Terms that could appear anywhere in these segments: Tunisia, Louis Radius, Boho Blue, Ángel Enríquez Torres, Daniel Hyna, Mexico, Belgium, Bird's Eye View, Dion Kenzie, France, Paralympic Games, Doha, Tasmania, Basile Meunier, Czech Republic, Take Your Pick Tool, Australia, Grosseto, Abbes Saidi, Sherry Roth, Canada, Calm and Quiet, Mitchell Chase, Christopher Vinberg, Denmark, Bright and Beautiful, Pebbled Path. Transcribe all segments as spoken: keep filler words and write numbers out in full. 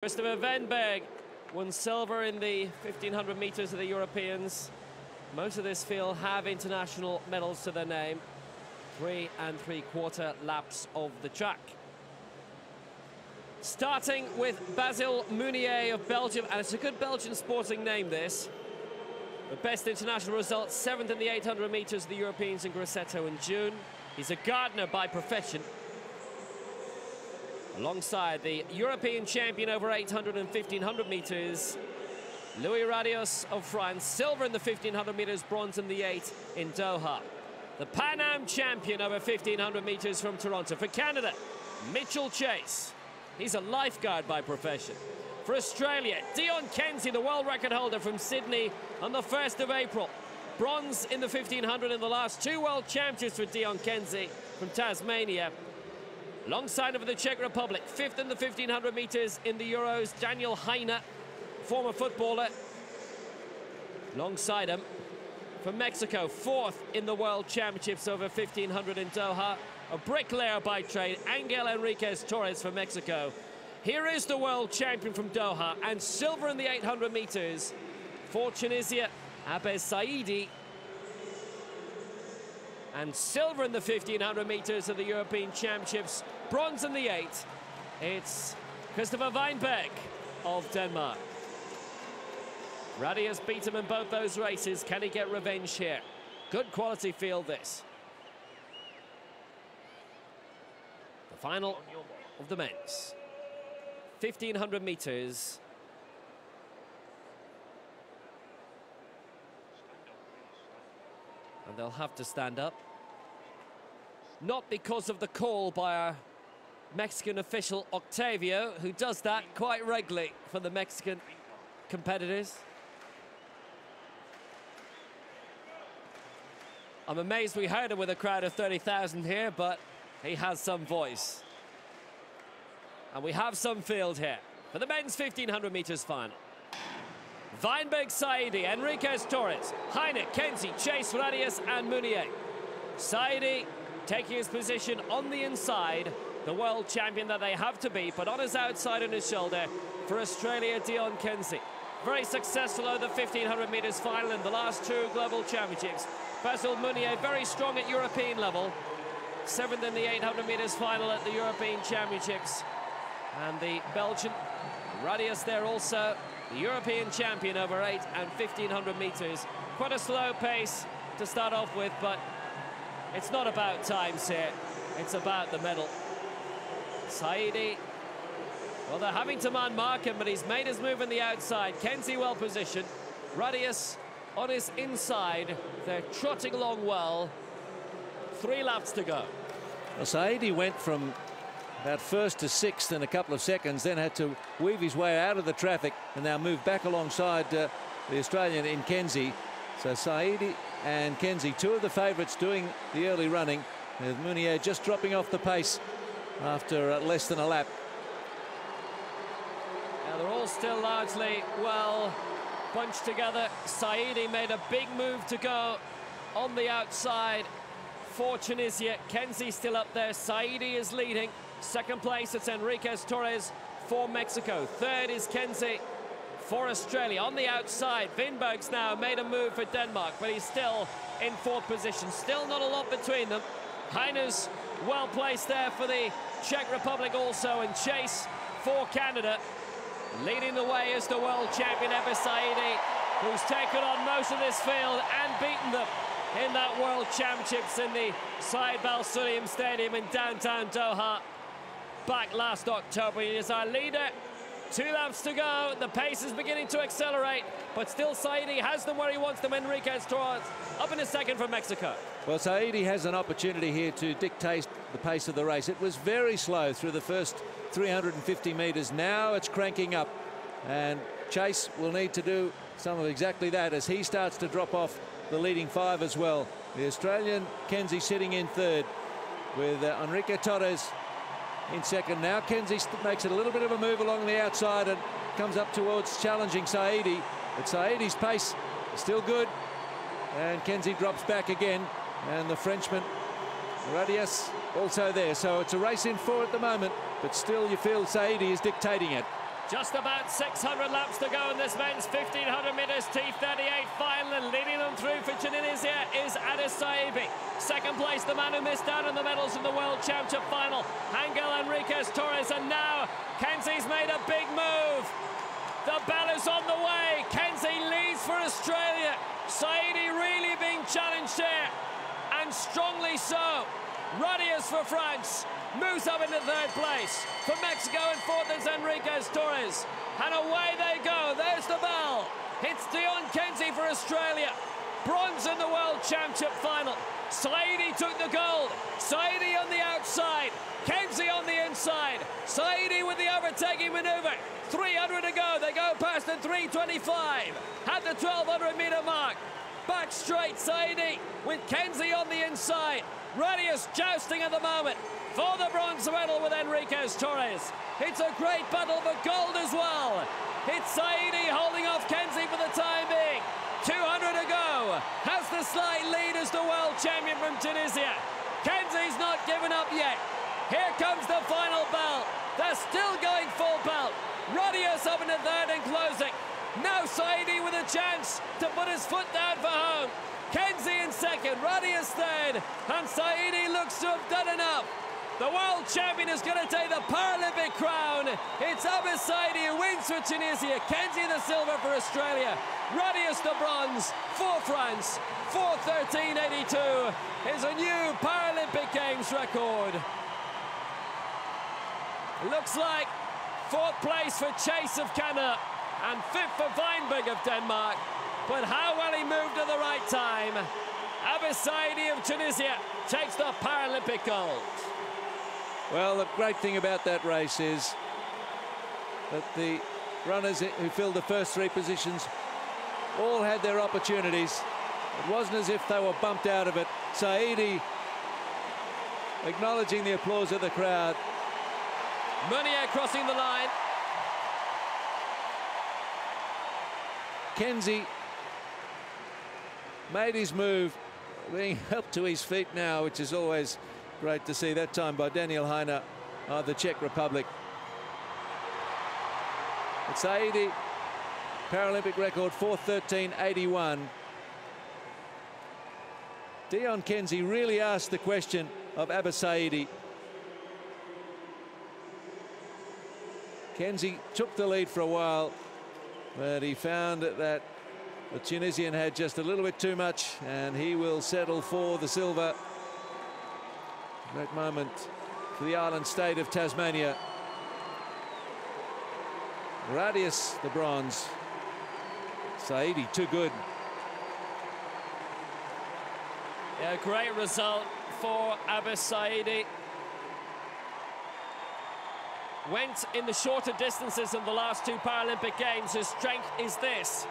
Christopher Vinberg won silver in the fifteen hundred meters of the Europeans. Most of this field have international medals to their name. Three and three-quarter laps of the track. Starting with Basile Meunier of Belgium, and it's a good Belgian sporting name, this. The best international result, seventh in the eight hundred meters of the Europeans in Grosseto in June. He's a gardener by profession. Alongside the European champion over eight hundred and fifteen hundred meters, Louis Radius of France, silver in the fifteen hundred meters, bronze in the eight in Doha. The Pan Am champion over fifteen hundred meters from Toronto. For Canada, Mitchell Chase. He's a lifeguard by profession. For Australia, Dion Kenzie, the world record holder from Sydney on the first of April. Bronze in the fifteen hundred in the last two world championships for Dion Kenzie from Tasmania. Alongside of the Czech Republic, fifth in the fifteen hundred meters in the Euros, Daniel Hyna, former footballer. Alongside him, from Mexico, fourth in the world championships over fifteen hundred in Doha. A bricklayer by trade, Ángel Enríquez Torres from Mexico. Here is the world champion from Doha, and silver in the eight hundred meters for Tunisia, Abbes Saidi. And silver in the fifteen hundred meters of the European Championships, bronze in the eight. It's Christopher Vinberg of Denmark. Radius beat him in both those races. Can he get revenge here? Good quality field, this. The final of the men's. fifteen hundred meters. And they'll have to stand up. Not because of the call by our Mexican official, Octavio, who does that quite regularly for the Mexican competitors. I'm amazed we heard him with a crowd of thirty thousand here, but he has some voice. And we have some field here for the men's fifteen hundred meters final. Vinberg, Saidi, Enriquez Torres, Hyna, Kenzie, Chase, Radius and Meunier. Saidi taking his position on the inside, the world champion that they have to be, but on his outside and his shoulder for Australia, Dion Kenzie. Very successful over the fifteen hundred meters final in the last two global championships. Basile Meunier very strong at European level. Seventh in the eight hundred meters final at the European Championships. And the Belgian, Radius there also. The European champion over eight and fifteen hundred meters. Quite a slow pace to start off with, but it's not about times here. It's about the medal. Saidi, well, they're having to man-mark him, but he's made his move on the outside. Kenzie well positioned. Radius on his inside. They're trotting along well. Three laps to go. Well, Saidi went from about first to sixth in a couple of seconds, then had to weave his way out of the traffic and now move back alongside uh, the Australian in Kenzie. So Saidi and Kenzie, two of the favourites doing the early running, with Meunier just dropping off the pace after uh, less than a lap. Now they're all still largely well bunched together. Saidi made a big move to go on the outside for Tunisia. Kenzie still up there. Saidi is leading. Second place, it's Enriquez Torres for Mexico. Third is Kenzie for Australia. On the outside, Vinberg's now made a move for Denmark, but he's still in fourth position. Still not a lot between them. Hyna's well placed there for the Czech Republic also, and Chase for Canada. Leading the way is the world champion, Abbes Saidi, who's taken on most of this field and beaten them in that World Championships in the Said Al-Sulaim Stadium in downtown Doha back last October. He is our leader. Two laps to go. The pace is beginning to accelerate, but still Saidi has them where he wants them. Enriquez Torres up in a second from Mexico. Well, Saidi has an opportunity here to dictate the pace of the race. It was very slow through the first three hundred fifty metres. Now it's cranking up, and Chase will need to do some of exactly that as he starts to drop off the leading five as well. The Australian Kenzie sitting in third with uh, Enrique Torres in second. Now Kenzie makes it a little bit of a move along the outside and comes up towards challenging Saidi. But Saidi's pace is still good. And Kenzie drops back again. And the Frenchman, Radius, also there. So it's a race in four at the moment. But still you feel Saidi is dictating it. Just about six hundred laps to go in this men's fifteen hundred metres T thirty-eight final, and leading them through for Tunisia is Abbes Saidi. Second place, the man who missed out on the medals in the World Championship final, Ángel Enríquez Torres, and now Kenzie's made a big move. The bell is on the way. Kenzie leads for Australia. Saidi really being challenged here, and strongly so. Radius for France moves up into third place. For Mexico in fourth is Enríquez Torres. And away they go. There's the bell. It's Dion Kenzie for Australia. Bronze in the World Championship final. Saidi took the gold. Saidi on the outside. Kenzie on the inside. Saidi with the overtaking manoeuvre. three hundred to go. They go past the three twenty-five at the twelve hundred metre mark. Back straight, Saidi with Kenzie on the inside. Radius jousting at the moment for the bronze medal with Enríquez Torres. It's a great battle for gold as well. It's Saidi holding off Kenzie for the time being. two hundred to go. Has the slight lead as the world champion from Tunisia. Kenzie's not given up yet. Here comes the final bell. They're still going full belt. Radius up into third and closing. Now Saidi with a chance to put his foot down for home. Kenzie in second, Radius third, and Saidi looks to have done enough. The world champion is going to take the Paralympic crown. It's Abbes Saidi who wins for Tunisia, Kenzie the silver for Australia, Radius the bronze for France. four thirteen eighty-two is a new Paralympic Games record. Looks like fourth place for Chase of Canada, and fifth for Vinberg of Denmark. But how well he moved at the right time. Abbes Saidi of Tunisia takes the Paralympic gold. Well, the great thing about that race is that the runners who filled the first three positions all had their opportunities. It wasn't as if they were bumped out of it. Saidi acknowledging the applause of the crowd. Meunier crossing the line. Kenzie made his move, being helped to his feet now, which is always great to see. That time by Daniel Hyna of the Czech Republic. It's Saidi, Paralympic record four thirteen eighty-one. Dion Kenzie really asked the question of Abbes Saidi. Kenzie took the lead for a while, but he found that the Tunisian had just a little bit too much, and he will settle for the silver. Great moment for the island state of Tasmania. Radius the bronze. Saidi too good. Yeah, great result for Abbes Saidi. Went in the shorter distances in the last two Paralympic Games. His strength is this.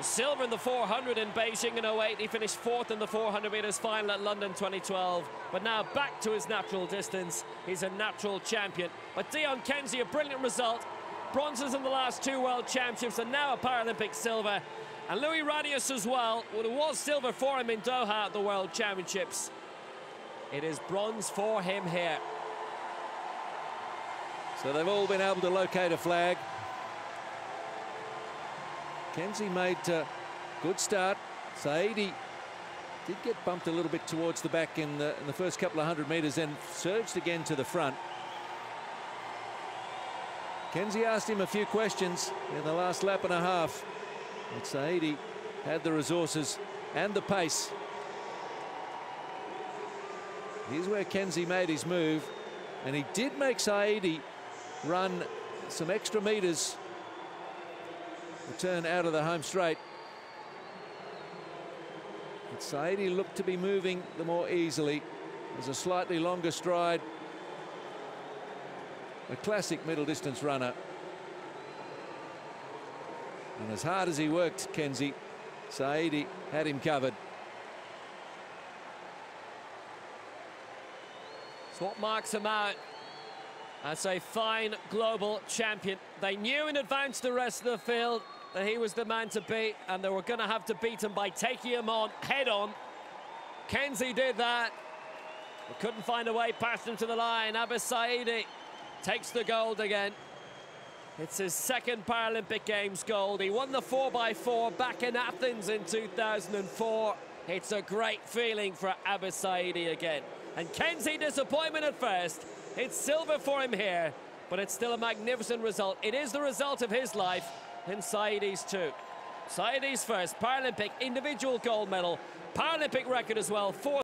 Silver in the four hundred in Beijing in oh eight. He finished fourth in the four hundred metres final at London twenty twelve. But now back to his natural distance. He's a natural champion. But Dion Kenzie, a brilliant result. Bronzes in the last two World Championships and now a Paralympic silver. And Louis Radius as well. Well, it was silver for him in Doha at the World Championships. It is bronze for him here. So they've all been able to locate a flag. Kenzie made a good start. Saidi did get bumped a little bit towards the back in the, in the first couple of hundred metres, then surged again to the front. Kenzie asked him a few questions in the last lap and a half. But Saidi had the resources and the pace. Here's where Kenzie made his move. And he did make Saidi run some extra metres. Return out of the home straight. But Saidi looked to be moving the more easily. It was a slightly longer stride. A classic middle distance runner. And as hard as he worked, Kenzie, Saidi had him covered. What marks him out as a fine global champion. They knew in advance the rest of the field that he was the man to beat, and they were going to have to beat him by taking him on head-on. Kenzie did that, but couldn't find a way past him to the line. Abbes Saidi takes the gold again. It's his second Paralympic Games gold. He won the four by four back in Athens in two thousand four. It's a great feeling for Abbes Saidi again. And Kenzie, disappointment at first. It's silver for him here, but it's still a magnificent result. It is the result of his life, and Saidi's too. Saidi's first Paralympic individual gold medal, Paralympic record as well. Four